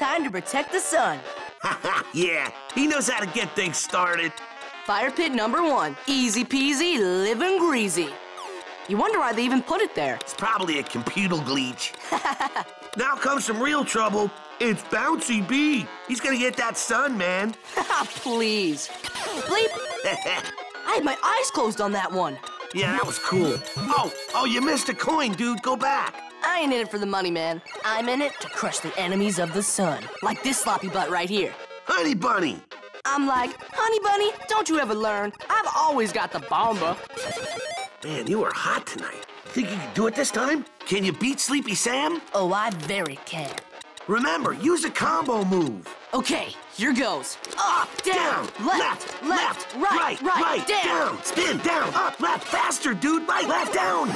time to protect the sun. Yeah, he knows how to get things started. Fire pit #1, easy peasy, living greasy. You wonder why they even put it there. It's probably a computer glitch. Now comes some real trouble. It's Bouncy Bee. He's gonna get that sun, man. Please. Bleep. I had my eyes closed on that one. Yeah, that was cool. Oh, you missed a coin, dude. Go back. I ain't in it for the money, man. I'm in it to crush the enemies of the sun. Like this sloppy butt right here. Honey Bunny. I'm like, Honey Bunny, don't you ever learn? I've always got the bomba. Man, you are hot tonight. Think you can do it this time? Can you beat Sleepy Sam? Oh, I very can. Remember, use a combo move. Okay, here goes. Up, down left, right, down, spin, down, up, left, faster, dude, right, left, down.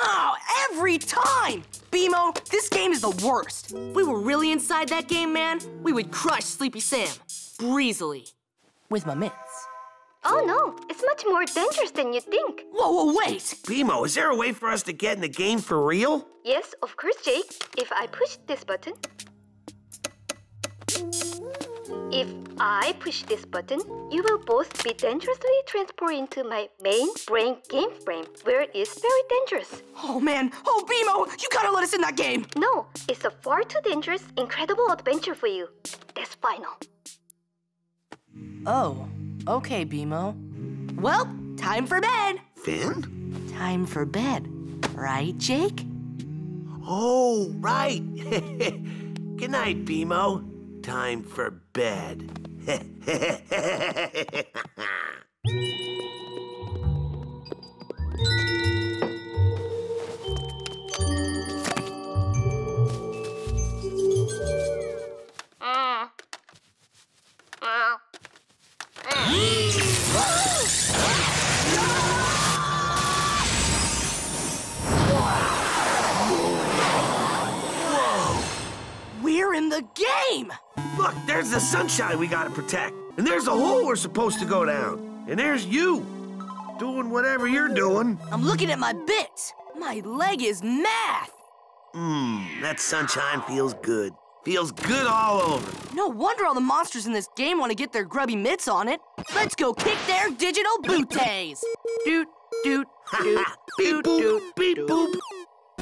Oh, every time! BMO, this game is the worst. If we were really inside that game, man, we would crush Sleepy Sam. Breezily. With my mitts. Oh, no. It's much more dangerous than you think. Whoa, wait! BMO, is there a way for us to get in the game for real? Yes, of course, Jake. If I push this button... If I push this button, you will both be dangerously transported into my main brain game frame, where it is very dangerous. Oh, man. Oh, BMO, you gotta let us in that game. No, it's a far too dangerous, incredible adventure for you. That's final. Oh. Okay, BMO. Well, time for bed. Finn? Time for bed. Right, Jake? Oh, right. Good night, BMO. Time for bed. We're in the game! Look, there's the sunshine we gotta protect. And there's a hole we're supposed to go down. And there's you, doing whatever you're doing. I'm looking at my bits. My leg is math. That sunshine feels good. Feels good all over. No wonder all the monsters in this game want to get their grubby mitts on it. Let's go kick their digital booties. Doot, doot, doot, doot, doot, beep, boop.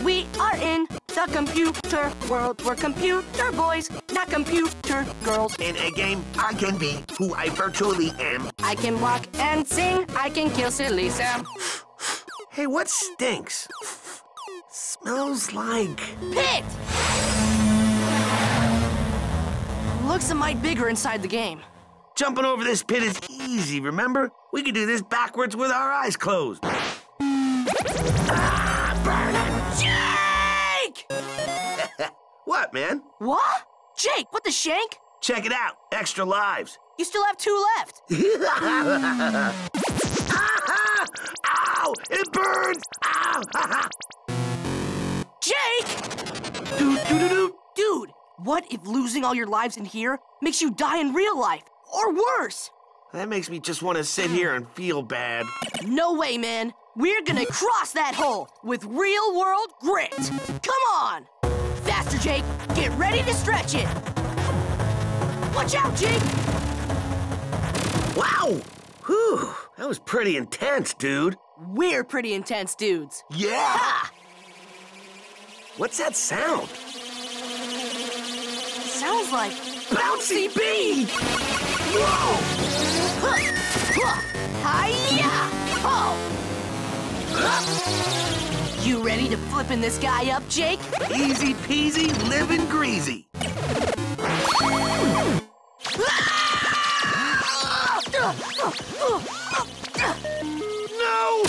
We are in the computer world. We're computer boys, not computer girls. In a game, I can be who I virtually am. I can walk and sing. I can kill Silly Sam. Hey, what stinks? Smells like... pit! Looks a mite bigger inside the game. Jumping over this pit is easy, remember? We can do this backwards with our eyes closed. What, man? What? Jake, what the shank? Check it out. Extra lives. You still have 2 left. Ow! It burns! Ow! Jake! Dude, what if losing all your lives in here makes you die in real life? Or worse? That makes me just want to sit here and feel bad. No way, man. We're gonna cross that hole with real-world grit. Come on! Faster, Jake! Get ready to stretch it! Watch out, Jake! Wow! Whew! That was pretty intense, dude. We're pretty intense dudes. Yeah! Ha! What's that sound? Sounds like... Bouncy Bee! Whoa! Hi-ya! Oh! You ready to flippin' this guy up, Jake? Easy peasy, livin' greasy. No!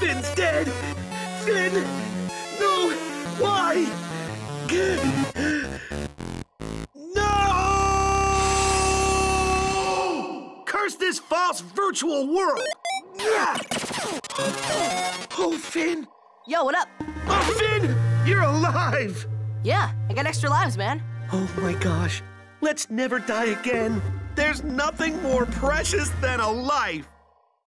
Finn's dead! Finn! No! Why? No! Curse this false virtual world! Yeah. Oh, Finn. Yo, what up? Oh, Finn! You're alive! Yeah, I got extra lives, man. Oh, my gosh. Let's never die again. There's nothing more precious than a life.